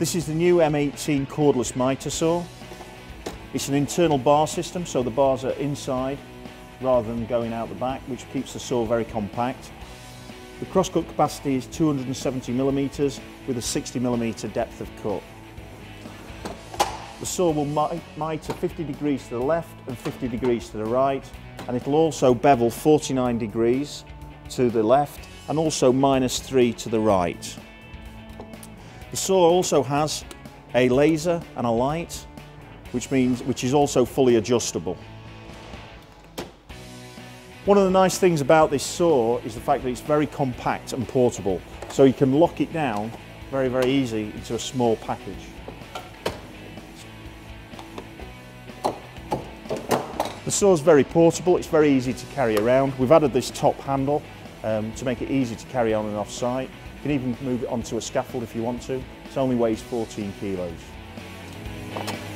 This is the new M18 cordless mitre saw. It's an internal bar system, so the bars are inside rather than going out the back, which keeps the saw very compact. The crosscut capacity is 270mm with a 60mm depth of cut. The saw will mitre 50 degrees to the left and 50 degrees to the right, and it'll also bevel 49 degrees to the left and also -3 to the right. The saw also has a laser and a light, which is also fully adjustable. One of the nice things about this saw is the fact that it's very compact and portable, so you can lock it down very, very easy into a small package. The saw is very portable, it's very easy to carry around. We've added this top handle to make it easy to carry on and off site. You can even move it onto a scaffold if you want to. It only weighs 14 kilos.